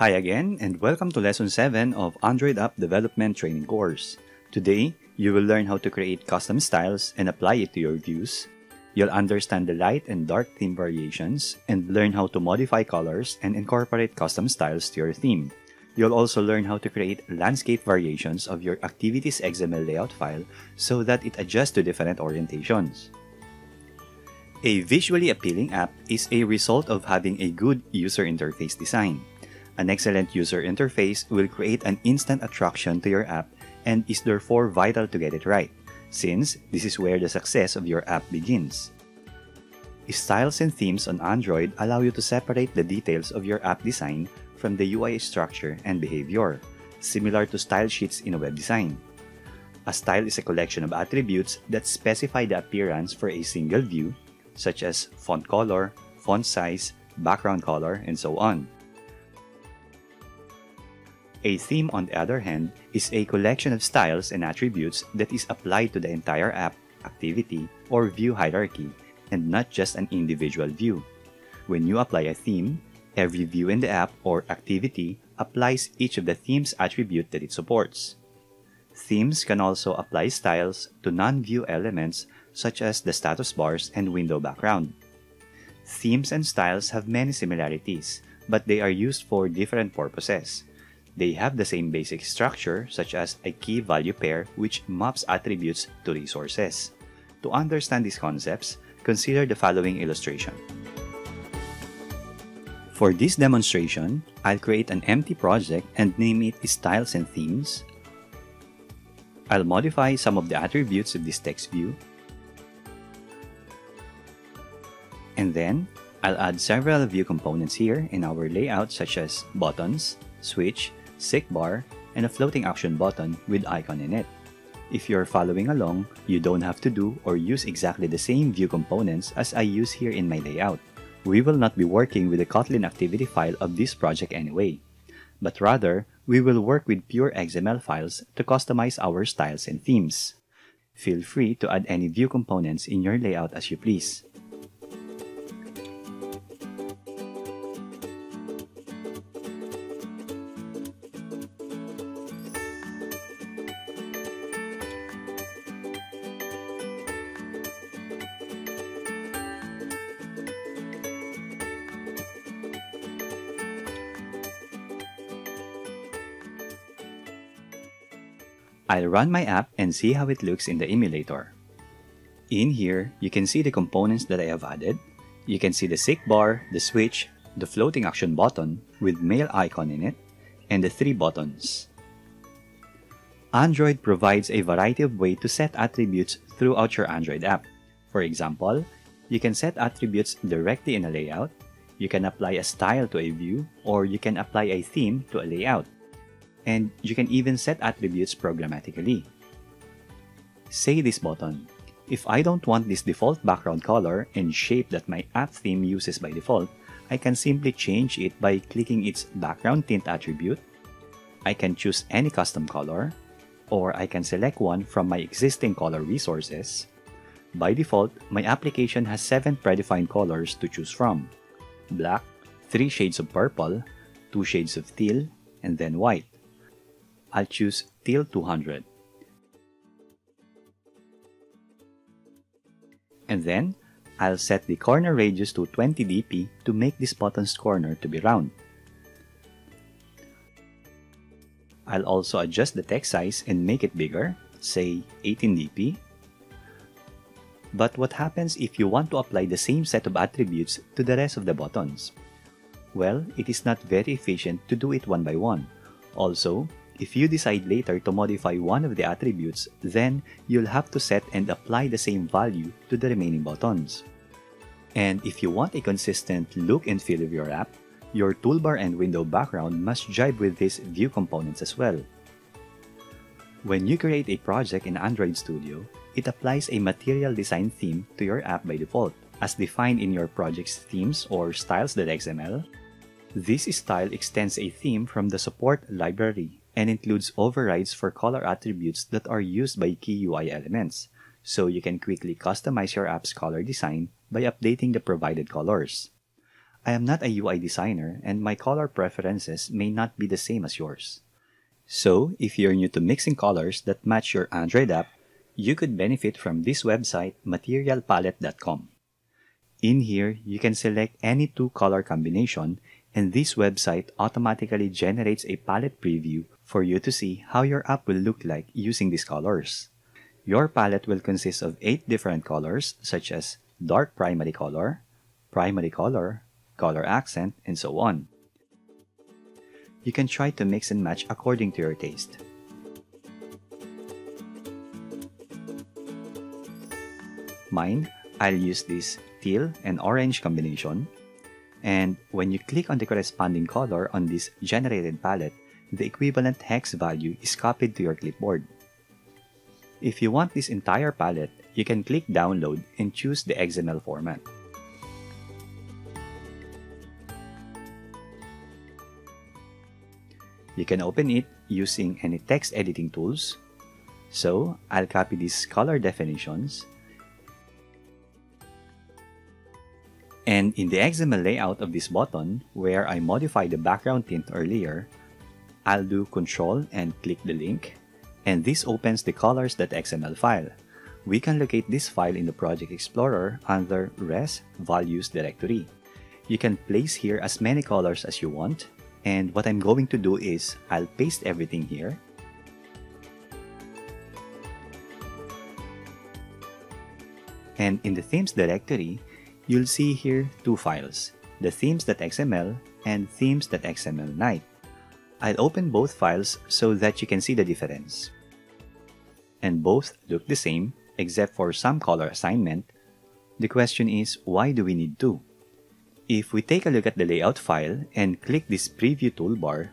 Hi again, and welcome to Lesson 7 of Android App Development Training Course. Today, you will learn how to create custom styles and apply it to your views. You'll understand the light and dark theme variations, and learn how to modify colors and incorporate custom styles to your theme. You'll also learn how to create landscape variations of your activities XML layout file so that it adjusts to different orientations. A visually appealing app is a result of having a good user interface design. An excellent user interface will create an instant attraction to your app and is therefore vital to get it right, since this is where the success of your app begins. Styles and themes on Android allow you to separate the details of your app design from the UI structure and behavior, similar to style sheets in web design. A style is a collection of attributes that specify the appearance for a single view, such as font color, font size, background color, and so on. A theme, on the other hand, is a collection of styles and attributes that is applied to the entire app, activity, or view hierarchy, and not just an individual view. When you apply a theme, every view in the app or activity applies each of the theme's attribute that it supports. Themes can also apply styles to non-view elements such as the status bars and window background. Themes and styles have many similarities, but they are used for different purposes. They have the same basic structure, such as a key-value pair which maps attributes to resources. To understand these concepts, consider the following illustration. For this demonstration, I'll create an empty project and name it Styles and Themes. I'll modify some of the attributes of this text view. And then, I'll add several view components here in our layout, such as buttons, switch, sick bar, and a floating action button with icon in it. If you're following along, you don't have to do or use exactly the same view components as I use here in my layout. We will not be working with the Kotlin activity file of this project anyway, but rather, we will work with pure XML files to customize our styles and themes. Feel free to add any view components in your layout as you please. I'll run my app and see how it looks in the emulator. In here, you can see the components that I have added. You can see the sick bar, the switch, the floating action button with mail icon in it, and the three buttons. Android provides a variety of ways to set attributes throughout your Android app. For example, you can set attributes directly in a layout, you can apply a style to a view, or you can apply a theme to a layout. And you can even set attributes programmatically. Say this button. If I don't want this default background color and shape that my app theme uses by default, I can simply change it by clicking its background tint attribute. I can choose any custom color, or I can select one from my existing color resources. By default, my application has 7 predefined colors to choose from: black, 3 shades of purple, 2 shades of teal, and then white. I'll choose Teal 200. And then, I'll set the corner radius to 20 dp to make this button's corner to be round. I'll also adjust the text size and make it bigger, say 18 dp. But what happens if you want to apply the same set of attributes to the rest of the buttons? Well, it is not very efficient to do it one by one. Also, if you decide later to modify one of the attributes, then you'll have to set and apply the same value to the remaining buttons. And if you want a consistent look and feel of your app, your toolbar and window background must jibe with these view components as well. When you create a project in Android Studio, it applies a material design theme to your app by default, as defined in your project's themes or styles.xml. This style extends a theme from the support library and includes overrides for color attributes that are used by key UI elements, so you can quickly customize your app's color design by updating the provided colors. I am not a UI designer, and my color preferences may not be the same as yours. So, if you're new to mixing colors that match your Android app, you could benefit from this website, materialpalette.com. In here, you can select any two color combination, and this website automatically generates a palette preview for you to see how your app will look like using these colors. Your palette will consist of 8 different colors, such as dark primary color, color accent, and so on. You can try to mix and match according to your taste. Mine, I'll use this teal and orange combination. And when you click on the corresponding color on this generated palette, the equivalent hex value is copied to your clipboard. If you want this entire palette, you can click download and choose the XML format. You can open it using any text editing tools. So, I'll copy these color definitions. And in the XML layout of this button, where I modified the background tint earlier, I'll do Ctrl and click the link, and this opens the colors.xml file. We can locate this file in the Project Explorer under Res Values Directory. You can place here as many colors as you want, and what I'm going to do is I'll paste everything here. And in the themes directory, you'll see here two files, the themes.xml and themes.xml night. I'll open both files so that you can see the difference. And both look the same, except for some color assignment. The question is, why do we need two? If we take a look at the layout file and click this preview toolbar,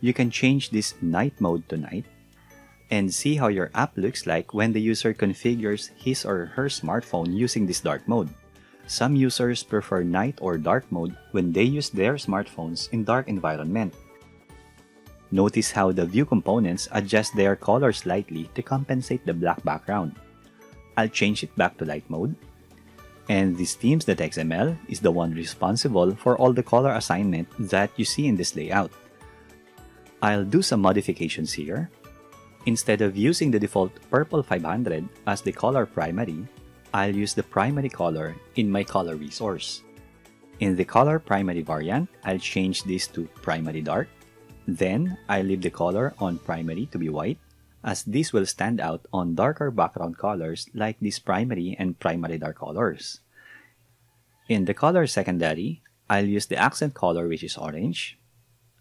you can change this night mode to night, and see how your app looks like when the user configures his or her smartphone using this dark mode. Some users prefer night or dark mode when they use their smartphones in dark environment. Notice how the view components adjust their color slightly to compensate the black background. I'll change it back to light mode. And this themes.xml is the one responsible for all the color assignment that you see in this layout. I'll do some modifications here. Instead of using the default purple 500 as the color primary, I'll use the primary color in my color resource. In the color primary variant, I'll change this to primary dark. Then, I'll leave the color on primary to be white, as this will stand out on darker background colors like these primary and primary dark colors. In the color secondary, I'll use the accent color, which is orange.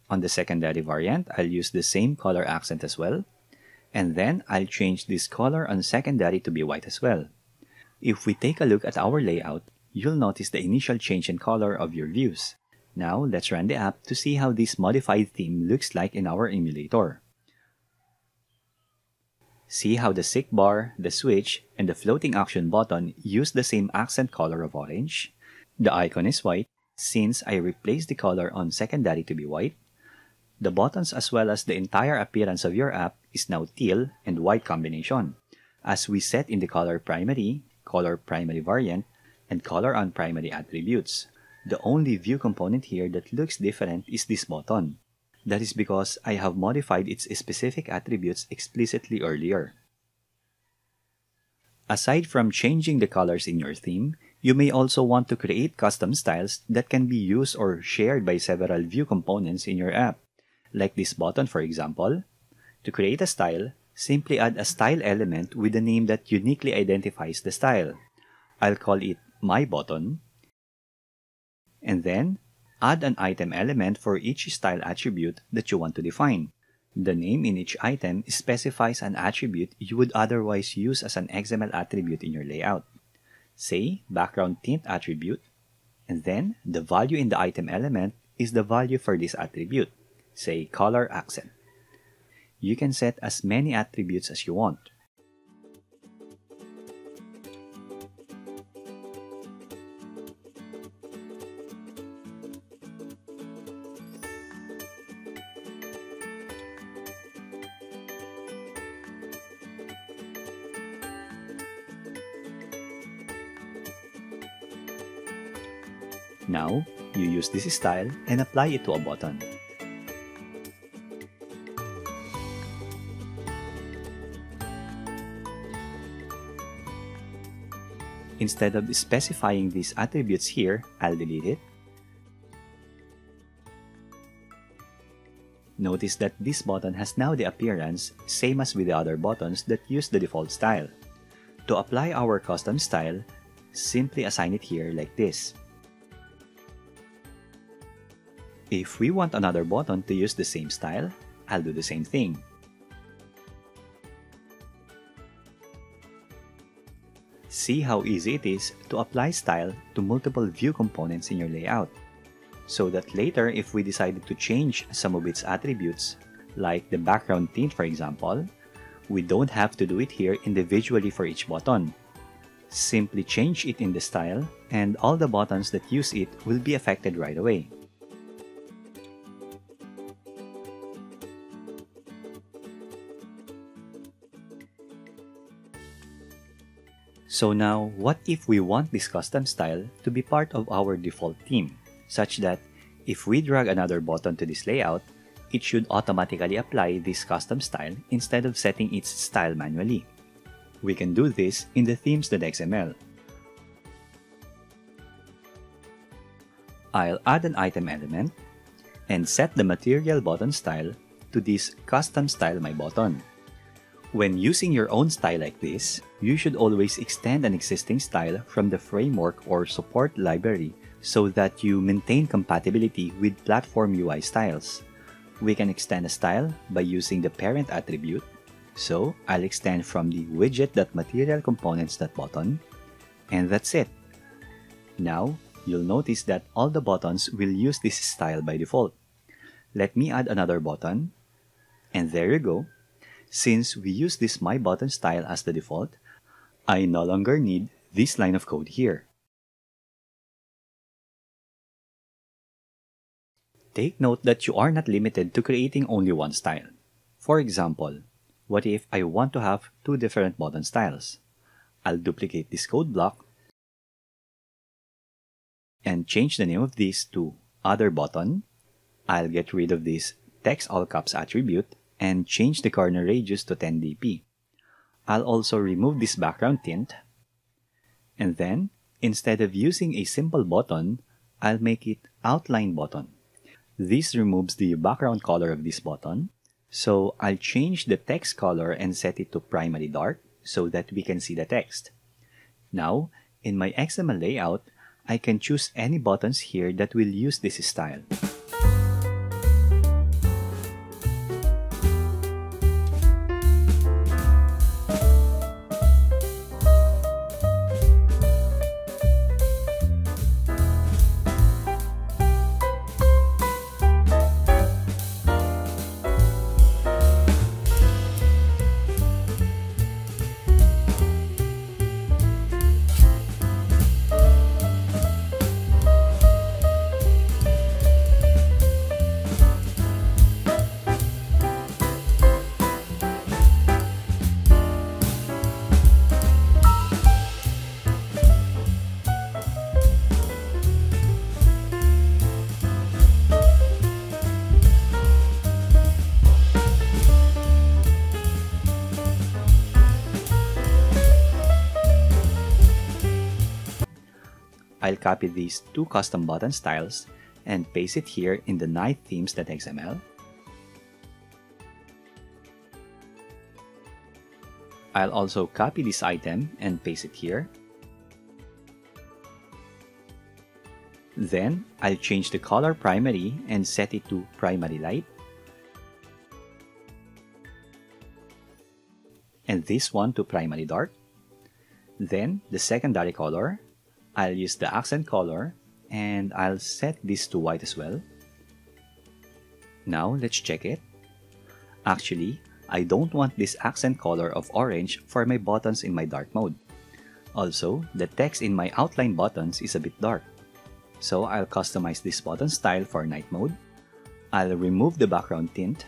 On the secondary variant, I'll use the same color accent as well. And then, I'll change this color on secondary to be white as well. If we take a look at our layout, you'll notice the initial change in color of your views. Now, let's run the app to see how this modified theme looks like in our emulator. See how the sick bar, the switch, and the floating action button use the same accent color of orange. The icon is white, since I replaced the color on secondary to be white. The buttons as well as the entire appearance of your app is now teal and white combination, as we set in the color primary variant, and color on primary attributes. The only view component here that looks different is this button. That is because I have modified its specific attributes explicitly earlier. Aside from changing the colors in your theme, you may also want to create custom styles that can be used or shared by several view components in your app. Like this button, for example. To create a style, simply add a style element with a name that uniquely identifies the style. I'll call it My Button. And then, add an item element for each style attribute that you want to define. The name in each item specifies an attribute you would otherwise use as an XML attribute in your layout. Say, background tint attribute. And then, the value in the item element is the value for this attribute. Say, color accent. You can set as many attributes as you want. Now, you use this style and apply it to a button. Instead of specifying these attributes here, I'll delete it. Notice that this button has now the appearance same as with the other buttons that use the default style. To apply our custom style, simply assign it here like this. If we want another button to use the same style, I'll do the same thing. See how easy it is to apply style to multiple view components in your layout, so that later if we decided to change some of its attributes, like the background tint for example, we don't have to do it here individually for each button. Simply change it in the style and all the buttons that use it will be affected right away. So now, what if we want this custom style to be part of our default theme, such that if we drag another button to this layout, it should automatically apply this custom style instead of setting its style manually? We can do this in the themes.xml. I'll add an item element and set the material button style to this custom style my button. When using your own style like this, you should always extend an existing style from the framework or support library so that you maintain compatibility with platform UI styles. We can extend a style by using the parent attribute, so I'll extend from the widget.materialComponents.button, and that's it. Now, you'll notice that all the buttons will use this style by default. Let me add another button, and there you go. Since we use this My Button style as the default, I no longer need this line of code here. Take note that you are not limited to creating only one style. For example, what if I want to have two different button styles? I'll duplicate this code block and change the name of this to Other Button. I'll get rid of this Text All Caps attribute and change the corner radius to 10 dp. I'll also remove this background tint, and then, instead of using a simple button, I'll make it outline button. This removes the background color of this button, so I'll change the text color and set it to primary dark so that we can see the text. Now, in my XML layout, I can choose any buttons here that will use this style. I'll copy these two custom button styles and paste it here in the Night Themes.xml. I'll also copy this item and paste it here. Then, I'll change the color primary and set it to primary light. And this one to primary dark. Then, the secondary color, I'll use the accent color, and I'll set this to white as well. Now, let's check it. Actually, I don't want this accent color of orange for my buttons in my dark mode. Also, the text in my outline buttons is a bit dark. So, I'll customize this button style for night mode. I'll remove the background tint.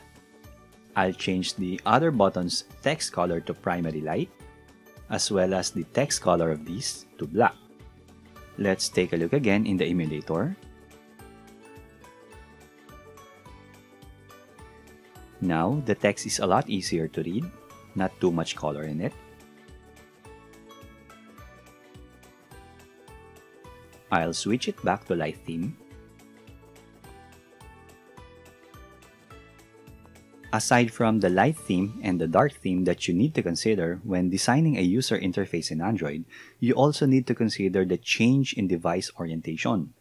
I'll change the other button's text color to primary light, as well as the text color of these to black. Let's take a look again in the emulator. Now, the text is a lot easier to read, not too much color in it. I'll switch it back to light theme. Aside from the light theme and the dark theme that you need to consider when designing a user interface in Android, you also need to consider the change in device orientation.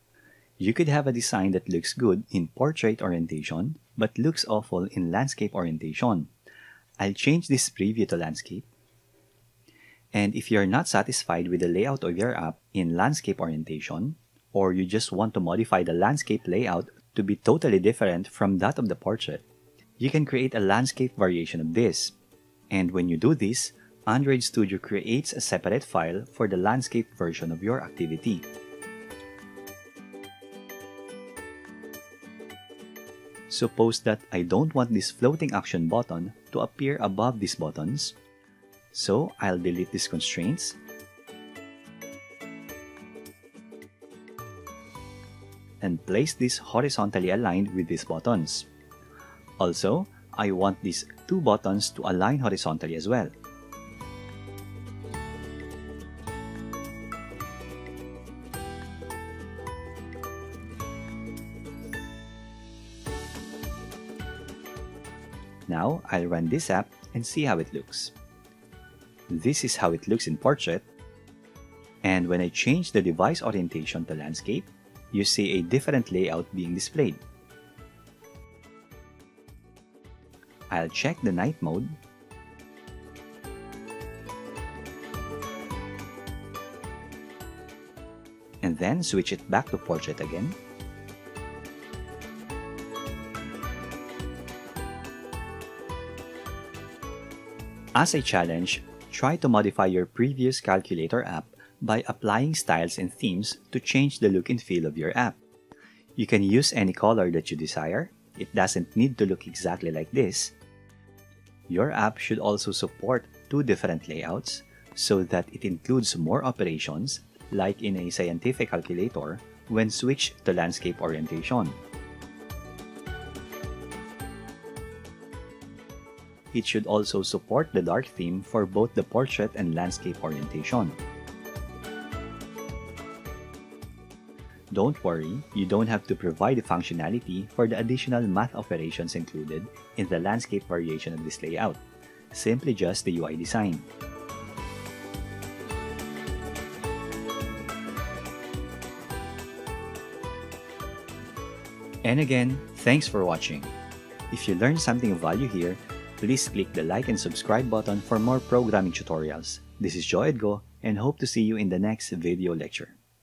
You could have a design that looks good in portrait orientation, but looks awful in landscape orientation. I'll change this preview to landscape. And if you're not satisfied with the layout of your app in landscape orientation, or you just want to modify the landscape layout to be totally different from that of the portrait, you can create a landscape variation of this. And when you do this, Android Studio creates a separate file for the landscape version of your activity. Suppose that I don't want this floating action button to appear above these buttons, so I'll delete these constraints. And place this horizontally aligned with these buttons. Also, I want these two buttons to align horizontally as well. Now, I'll run this app and see how it looks. This is how it looks in portrait. And when I change the device orientation to landscape, you see a different layout being displayed. I'll check the night mode. And then switch it back to portrait again. As a challenge, try to modify your previous calculator app by applying styles and themes to change the look and feel of your app. You can use any color that you desire. It doesn't need to look exactly like this. Your app should also support two different layouts so that it includes more operations, like in a scientific calculator, when switched to landscape orientation. It should also support the dark theme for both the portrait and landscape orientation. Don't worry, you don't have to provide the functionality for the additional math operations included in the landscape variation of this layout, simply just the UI design. And again, thanks for watching. If you learned something of value here, please click the like and subscribe button for more programming tutorials. This is Joed Goh, and hope to see you in the next video lecture.